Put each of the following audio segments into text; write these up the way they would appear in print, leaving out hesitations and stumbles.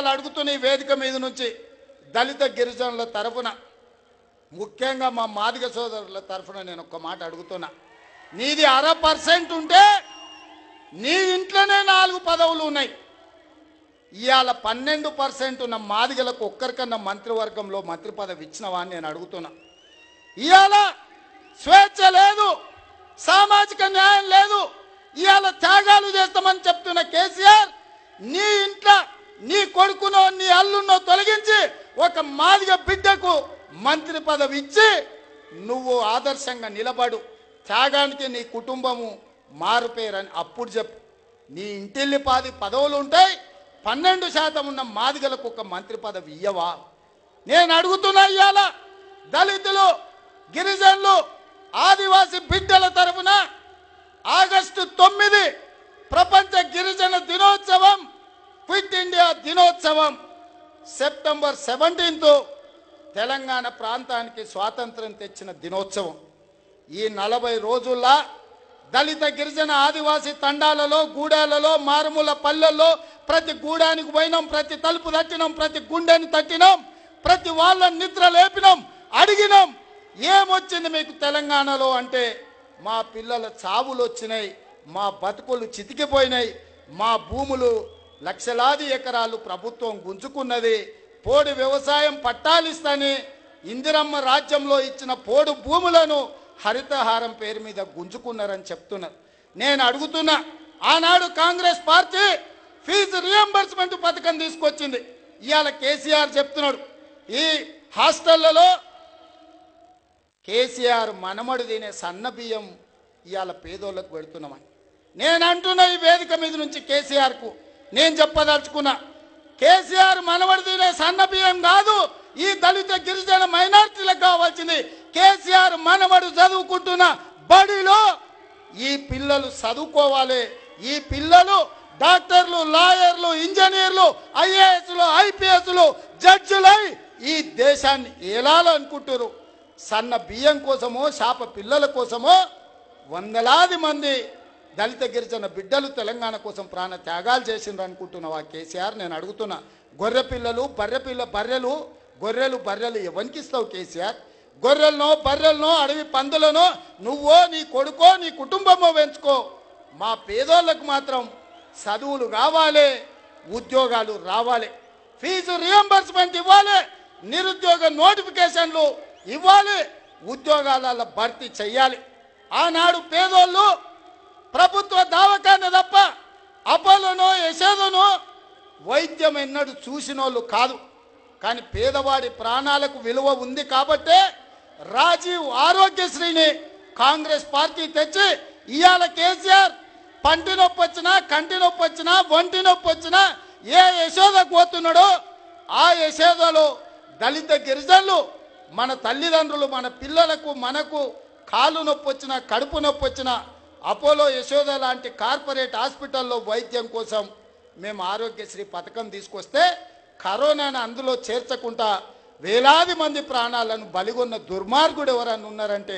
ఇవాళ అడుగుతున్న వేదిక మీద నుంచి దళిత గిరిజనుల తరపున ముఖ్యంగా మా మాదిగ సోదరుల తరపున నేను ఒక మాట అడుగుతున్నా నీది 60% ఉంటే నీ ఇంట్లోనే నాలుగు పదవులు ఉన్నాయి ఇయాల 12% ఉన్న మాదిగలకు ఒక్కరికన్నా మంత్రివర్గంలో మంత్రి పదవి ఇచ్చినవా నేను అడుగుతున్నా ఇయాల స్వేచ్ఛ లేదు సామాజిక న్యాయం లేదు ఇయాల త్యాగాలు చేస్తామని చెప్తున్న కేసీఆర్ నీ ఇంట్లో నీ కొడుకునో నీ అల్లున్నో తొలగించి ఒక మాదిగ బిడ్డకు మంత్రి పదవి ఇచ్చి నువ్వు ఆదర్శంగా నిలబడు త్యాగానికి నీ కుటుంబము మారుపేరని అప్పుడు చెప్పు నీ ఇంటిల్లి పాది పదవులు ఉంటాయి 12% ఉన్న మాదిగలకు ఒక మంత్రి పదవి ఇయ్యవా నేను అడుగుతున్నా ఇయాల దళితులు గిరిజనులు ఆదివాసీ బిడ్డల తరపున ఆగస్టు 9 ప్రపంచ గిరిజన దినోత్సవం క్విట్ ఇండియా దినోత్సవం సెప్టెంబర్ 17 తెలంగాణ ప్రాంతానికి స్వాతంత్రం తెచ్చిన దినోత్సవం ఈ 40 రోజుల్లో దళిత గిరిజన ఆదివాసీ తండాలలో గూడాలలో మారుమూల పల్లెల్లో ప్రతి గూడానికి పోయినాం ప్రతి తలుపు తట్టినాం ప్రతి గుండెని తట్టినాం ప్రతి వాళ్ళ నిద్ర లేపినాం అడిగినాం ఏమొచ్చింది మీకు తెలంగాణలో అంటే మా పిల్లల చావులు వచ్చినాయి మా బతుకులు చితికిపోయినాయి మా భూములు లక్షలాది ఎకరాలు ప్రభుత్వం గుంజుకున్నది పోడు వ్యవసాయం పట్టాలిస్తాని ఇందిరమ్మ రాజ్యంలో ఇచ్చిన పోడు భూములను హరితహారం పేరు మీద గుంజుకున్నారని చెప్తున్నారు నేను అడుగుతున్నా ఆనాడు కాంగ్రెస్ పార్టీ ఫీజు రియంబర్స్మెంట్ పథకం తీసుకొచ్చింది ఇవాళ కేసీఆర్ చెప్తున్నాడు ఈ హాస్టళ్లలో కేసీఆర్ మనమడు తినే సన్న బియ్యం ఇవాళ పేదోళ్ళకు పెడుతున్నామని నేను అంటున్నా ఈ వేదిక మీద నుంచి కేసీఆర్కు నేను చెప్పదలుచుకున్నా కేసీఆర్ మనవడు తినే సన్న బియ్యం కాదు ఈ దళిత గిరిజన మైనారిటీలకు కావాల్సింది కేసీఆర్ మనవడు చదువుకుంటున్న బడిలో ఈ పిల్లలు చదువుకోవాలి ఈ పిల్లలు డాక్టర్లు లాయర్లు ఇంజనీర్లు ఐఏఎస్లు ఐపీఎస్లు జడ్జిలై ఈ దేశాన్ని ఏలాలనుకుంటున్నారు సన్న బియ్యం కోసమో శాప పిల్లల కోసమో వందలాది మంది దళిత గిరిజన బిడ్డలు తెలంగాణ కోసం ప్రాణ త్యాగాలు చేసిండ్రు అనుకుంటున్నావా కేసీఆర్ నేను అడుగుతున్నా గొర్రె పిల్లలు బర్రెలు ఎవరికి ఇస్తావు కేసీఆర్ గొర్రెలనో బర్రెలనో అడవి పందులనో నువ్వో నీ కొడుకో నీ కుటుంబమో పెంచుకో మా పేదోళ్ళకు మాత్రం చదువులు కావాలి ఉద్యోగాలు రావాలి ఫీజు రియంబర్స్మెంట్ ఇవ్వాలి నిరుద్యోగ నోటిఫికేషన్లు ఇవ్వాలి ఉద్యోగాల భర్తీ చెయ్యాలి ఆనాడు పేదోళ్ళు ప్రభుత్వ దావకాన్ని తప్ప అపోలోనో యశోదనో వైద్యం ఎన్నడూ చూసినోళ్ళు కాదు కానీ పేదవాడి ప్రాణాలకు విలువ ఉంది కాబట్టే రాజీవ్ ఆరోగ్యశ్రీని కాంగ్రెస్ పార్టీ తెచ్చి ఇవాళ కేసీఆర్ పంటి నొప్పి వచ్చినా కంటి నొప్పి వచ్చినా ఒంటి నొప్పి వచ్చినా ఏ యశోదకు పోతున్నాడో ఆ యశోదలో దళిత గిరిజనులు మన తల్లిదండ్రులు మన పిల్లలకు మనకు కాలు నొప్పి వచ్చినా కడుపు నొప్పి వచ్చినా అపోలో యశోద లాంటి కార్పొరేట్ హాస్పిటల్లో వైద్యం కోసం మేము ఆరోగ్యశ్రీ పథకం తీసుకొస్తే కరోనాను అందులో చేర్చకుండా వేలాది మంది ప్రాణాలను బలిగొన్న దుర్మార్గుడు ఎవరన్నా ఉన్నారంటే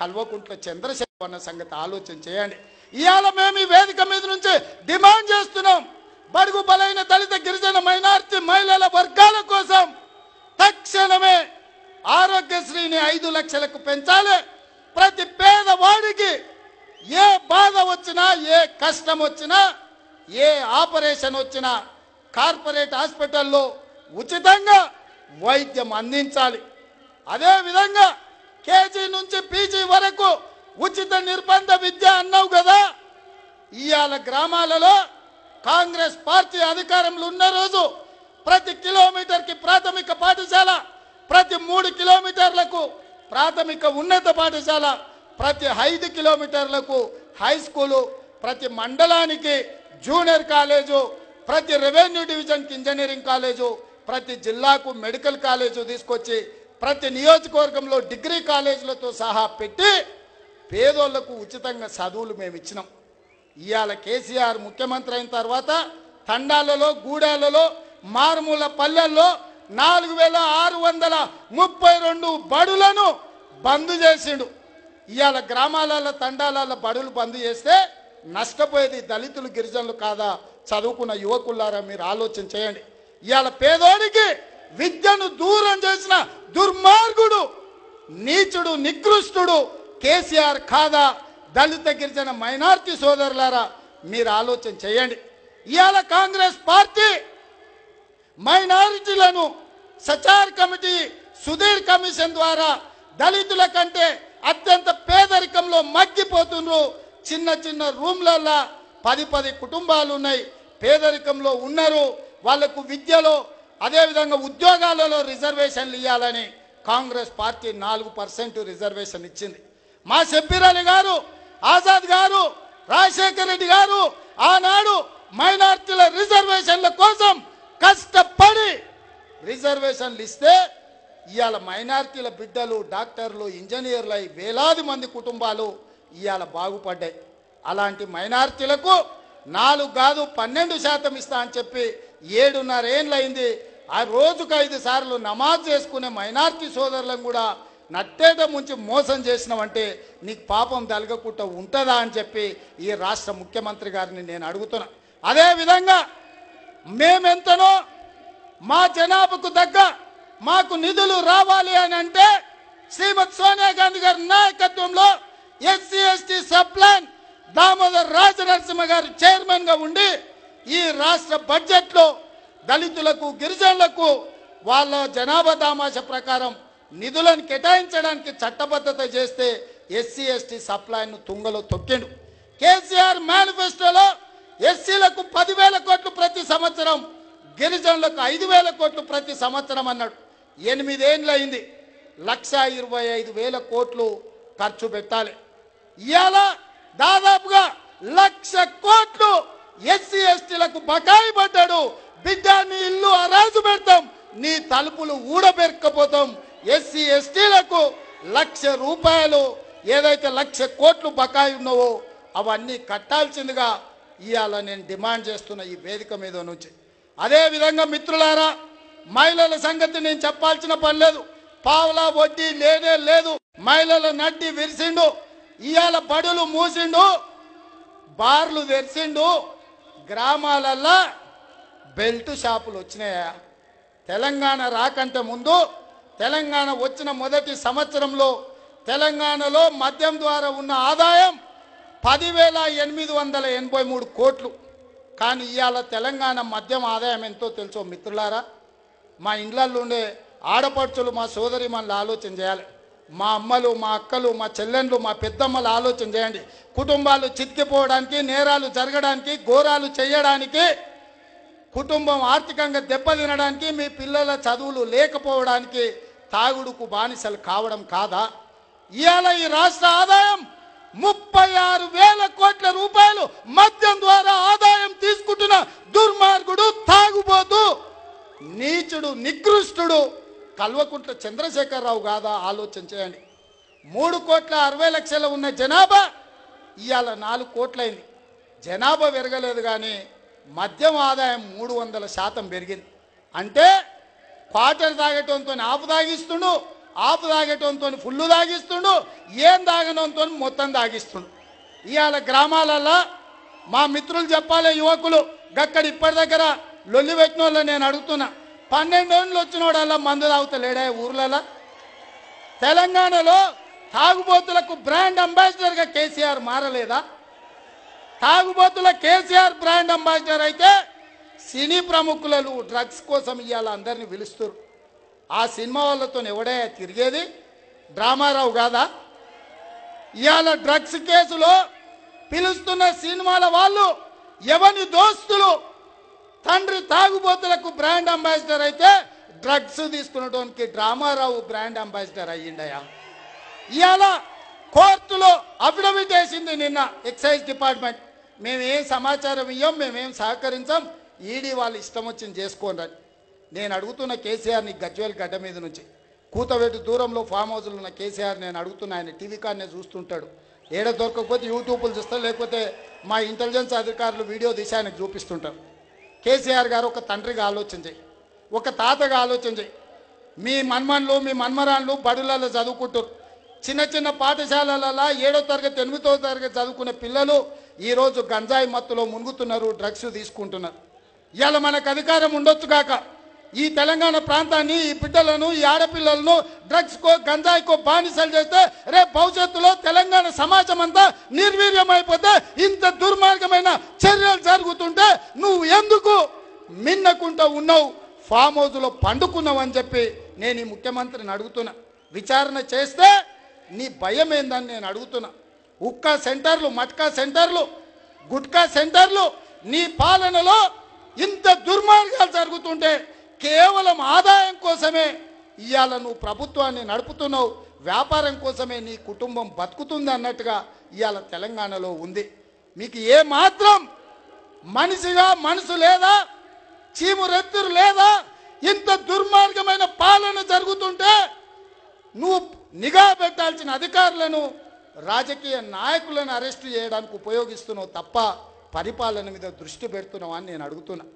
కల్వకుంట్ల చంద్రశేఖర్ అన్న సంగతి ఆలోచన చేయండి ఇవాళ మేము ఈ వేదిక మీద నుంచి డిమాండ్ చేస్తున్నాం బడుగు బలైన దళిత గిరిజన మైనారిటీ మహిళల వర్గాల కోసం తక్షణమే ఆరోగ్యశ్రీని 5 లక్షలకు పెంచాలి ప్రతి పేదవాడికి ఏ బాధ వచ్చినా ఏ కష్టం వచ్చినా ఏ ఆపరేషన్ వచ్చినా కార్పొరేట్ హాస్పిటల్లో ఉచితంగా వైద్యం అందించాలి అదేవిధంగా కేజీ నుంచి పీజీ వరకు ఉచిత నిర్బంధ విద్య అన్నావు కదా ఇవాళ గ్రామాలలో కాంగ్రెస్ పార్టీ అధికారంలో ఉన్న రోజు ప్రతి కిలోమీటర్కి ప్రాథమిక పాఠశాల ప్రతి 3 కిలోమీటర్లకు ప్రాథమిక ఉన్నత పాఠశాల ప్రతి 5 కిలోమీటర్లకు హై స్కూలు ప్రతి మండలానికి జూనియర్ కాలేజు ప్రతి రెవెన్యూ డివిజన్కి ఇంజనీరింగ్ కాలేజు ప్రతి జిల్లాకు మెడికల్ కాలేజు తీసుకొచ్చి ప్రతి నియోజకవర్గంలో డిగ్రీ కాలేజీలతో సహా పెట్టి పేదోళ్లకు ఉచితంగా చదువులు మేము ఇచ్చినాం ఇవాళ కేసీఆర్ ముఖ్యమంత్రి అయిన తర్వాత తండాలలో గూడాలలో మారుమూల పల్లెల్లో 4632 బడులను బంద్ చేసిండు ఇవాళ గ్రామాలలో తండాలలో బడులు బంద్ చేస్తే నష్టపోయేది దళితులు గిరిజనులు కాదా చదువుకున్న యువకులారా మీరు ఆలోచన చేయండి ఇయాల పేదోడికి విద్యను దూరం చేసిన దుర్మార్గుడు నీచుడు నికృష్టుడు కేసీఆర్ కాదా? దళిత గిరిజన మైనారిటీ సోదరులారా మీరు ఆలోచన చేయండి. ఇయాల కాంగ్రెస్ పార్టీ మైనారిటీలను సచార్ కమిటీ సుధీర్ కమిషన్ ద్వారా దళితుల కంటే అత్యంత పేదరికంలో మగ్గిపోతున్నారు. చిన్న చిన్న రూమ్లలో 10 కుటుంబాలు ఉన్నాయి, పేదరికంలో ఉన్నారు. వాళ్ళకు విద్యలో అదేవిధంగా ఉద్యోగాలలో రిజర్వేషన్లు ఇవ్వాలని కాంగ్రెస్ పార్టీ 4% రిజర్వేషన్ ఇచ్చింది. మా షబ్బీర్ అలీ గారు, ఆజాద్ గారు, రాజశేఖర్ రెడ్డి గారు ఆనాడు మైనార్టీల రిజర్వేషన్ల కోసం కష్టపడి రిజర్వేషన్లు ఇస్తే ఇవాళ మైనార్టీల బిడ్డలు డాక్టర్లు ఇంజనీర్లు అయి వేలాది మంది కుటుంబాలు ఇవాళ బాగుపడ్డాయి. అలాంటి మైనార్టీలకు 4 కాదు 12% ఇస్తా అని చెప్పి 7.5 ఏళ్ళు అయింది. ఆ రోజుకు 5 సార్లు నమాజ్ చేసుకునే మైనార్టీ సోదరులను కూడా నట్టేట ముంచి మోసం చేసినామంటే నీకు పాపం తలగకుండా ఉంటుందా అని చెప్పి ఈ రాష్ట్ర ముఖ్యమంత్రి గారిని నేను అడుగుతున్నా. అదేవిధంగా మేమెంతనో మా జనాభాకు తగ్గ మాకు నిధులు రావాలి అని అంటే శ్రీమతి సోనియా గాంధీ గారి నాయకత్వంలో SC ST sub plan Damodar Rajanarasimha గారు చైర్మన్గా ఉండి ఈ రాష్ట్ర బడ్జెట్లో దళితులకు గిరిజనులకు వాళ్ళ జనాభా దామాష ప్రకారం నిధులను కేటాయించడానికి చట్టబద్ధత చేస్తే ఎస్సీ ఎస్టీ సబ్ ప్లాన్ను తుంగలో తొక్కిండు. కేసీఆర్ మేనిఫెస్టోలో ఎస్సీలకు 10,000 కోట్లు ప్రతి సంవత్సరం, గిరిజనులకు 5,000 కోట్లు ప్రతి సంవత్సరం అన్నాడు. 8 ఏళ్ళు అయింది. 1,25,000 కోట్లు ఖర్చు పెట్టాలి. ఇవాళ దాదాపుగా 1,00,000 కోట్లు ఎస్సీ ఎస్టీలకు బకాయి పడ్డాడు. బిడ్డ నీ ఇల్లు అరాజు పెడతాం, నీ తలుపులు ఊడబెరకపోతాం. ఎస్సీ ఎస్టీలకు 1,00,000 రూపాయలు ఏదైతే 1,00,000 కోట్లు బకాయి ఉన్నావో అవన్నీ కట్టాల్సిందిగా ఇవాళ నేను డిమాండ్ చేస్తున్న ఈ వేదిక మీద నుంచి. అదేవిధంగా మిత్రులారా, మహిళల సంగతి నేను చెప్పాల్సిన పని లేదు. పావలా వడ్డీ లేనే లేదు. మహిళల నడ్డి విరిసిండు, ఇవాళ బడులు మూసిండు, బార్లు తెరిసిండు. గ్రామాలల్లో బెల్ట్ షాపులు వచ్చినాయా? తెలంగాణ రాకంటే ముందు, తెలంగాణ వచ్చిన మొదటి సంవత్సరంలో తెలంగాణలో మద్యం ద్వారా ఉన్న ఆదాయం 10,883 కోట్లు. కానీ ఇవాళ తెలంగాణ మద్యం ఆదాయం ఎంతో తెలుసో మిత్రులారా? మా ఇండ్లల్లో ఉండే ఆడపడుచులు మా సోదరి మనల్ని ఆలోచన చేయాలి. మా అమ్మలు, మా అక్కలు, మా చెల్లెళ్ళు, మా పెద్దమ్మలు ఆలోచన చేయండి. కుటుంబాలు చితికిపోవడానికి, నేరాలు జరగడానికి, ఘోరాలు చేయడానికి, కుటుంబం ఆర్థికంగా దెబ్బతినడానికి, మీ పిల్లల చదువులు లేకపోవడానికి తాగుడుకు బానిసలు కావడం కాదా? ఇవాళ ఈ రాష్ట్ర ఆదాయం 36,000 కోట్ల రూపాయలు మద్యం ద్వారా ఆదాయం తీసుకుంటున్న దుర్మార్గుడు, తాగుబోతు, నీచుడు, నికృష్టుడు కల్వకుంట్ల చంద్రశేఖరరావు కాదా? ఆలోచన చేయండి. 3,60,00,000 ఉన్న జనాభా ఇవాళ 4 కోట్లయింది. జనాభా పెరగలేదు కానీ మద్యం ఆదాయం 300% పెరిగింది. అంటే క్వార్టర్ తాగటంతో ఆపు తాగిస్తుండు, ఆపు తాగటంతో ఫుల్లు తాగిస్తుండు, ఏం తాగడంతో మొత్తం తాగిస్తుండు. ఇవాళ గ్రామాలల్లో మా మిత్రులు చెప్పాలి, యువకులు గక్కడ ఇప్పటి దగ్గర లొల్లి పెట్టిన వాళ్ళు నేను అడుగుతున్నా, 12 ఏళ్ళు వచ్చినోడల్లా మందు తాగుతలేడా ఊర్లలో? తెలంగాణలో తాగుబోతులకు బ్రాండ్ అంబాసిడర్గా కేసీఆర్ మారలేదా? తాగుబోతుల కేసీఆర్ బ్రాండ్ అంబాసిడర్ అయితే సినీ ప్రముఖులు డ్రగ్స్ కోసం ఇవాళ అందరినీ పిలుస్తారు. ఆ సినిమా వాళ్ళతో ఎవడే తిరిగేది? డ్రామారావు కాదా? ఇవాళ డ్రగ్స్ కేసులో పిలుస్తున్న సినిమాల వాళ్ళు ఎవరి దోస్తులు? తండ్రి తాగుబోతులకు బ్రాండ్ అంబాసిడర్ అయితే డ్రగ్స్ తీసుకునేటోనికి డ్రామారావు బ్రాండ్ అంబాసిడర్ అయ్యిండయా? ఇవాళ కోర్టులో అఫిడవిట్ వేసింది నిన్న ఎక్సైజ్ డిపార్ట్మెంట్, మేమేం సమాచారం ఇవ్వం, మేమేం సహకరించాం, ఈడీ వాళ్ళు ఇష్టం వచ్చింది చేసుకోండి. నేను అడుగుతున్న కేసీఆర్ని గజ్వెల్ గడ్డ మీద నుంచి కూతవేటు దూరంలో ఫామ్ హౌస్లో ఉన్న కేసీఆర్ నేను అడుగుతున్నా, ఆయన టీవీ కాడనే చూస్తుంటాడు, ఏడ దొరకకపోతే యూట్యూబ్లు చూస్తాడు, లేకపోతే మా ఇంటెలిజెన్స్ అధికారులు వీడియో తీసి ఆయనకు చూపిస్తుంటారు. కేసీఆర్ గారు ఒక తండ్రిగా ఆలోచన చేయి, ఒక తాతగా ఆలోచన చేయి. మీ మన్మన్లు మీ మన్మరాన్లు బడులలో చదువుకుంటారు, చిన్న చిన్న పాఠశాలలలో 7వ తరగతి 8వ తరగతి చదువుకునే పిల్లలు ఈరోజు గంజాయి మత్తులో మునుగుతున్నారు, డ్రగ్స్ తీసుకుంటున్నారు. ఇయాల మనకు అధికారం ఉండొచ్చు గాక ఈ తెలంగాణ ప్రాంతాన్ని ఈ బిడ్డలను ఈ ఆడపిల్లలను డ్రగ్స్ కో గంజాయి కో బానిసలు చేస్తే రేపు భవిష్యత్తులో తెలంగాణ సమాజం అంతా నిర్వీర్యమైపోతే ఇంత దుర్మార్గమైన చర్యలు జరుగుతుంటే నువ్వు ఎందుకు మిన్నకుంటూ ఉన్నావు ఫామ్ హౌస్ లో పండుకున్నావు అని చెప్పి నేను ఈ ముఖ్యమంత్రిని అడుగుతున్నా విచారణ చేస్తే నీ భయం ఏందని నేను అడుగుతున్నా ఉక్కా సెంటర్లు మట్కా సెంటర్లు గుట్కా సెంటర్లు నీ పాలనలో ఇంత దుర్మార్గాలు జరుగుతుంటే కేవలం ఆదాయం కోసమే ఇయాల నువ్వు ప్రభుత్వాన్ని నడుపుతున్నావు వ్యాపారం కోసమే నీ కుటుంబం బతుకుతుంది అన్నట్టుగా ఇయాల తెలంగాణలో ఉంది మీకు ఏ మాత్రం మనిషిగా మనసు లేదా చీమురెత్తురు లేదా ఇంత దుర్మార్గమైన పాలన జరుగుతుంటే నువ్వు నిఘా పెట్టాల్సిన అధికారులను రాజకీయ నాయకులను అరెస్ట్ చేయడానికి ఉపయోగిస్తున్నావు తప్ప పరిపాలన మీద దృష్టి పెడుతున్నావు అని నేను అడుగుతున్నా।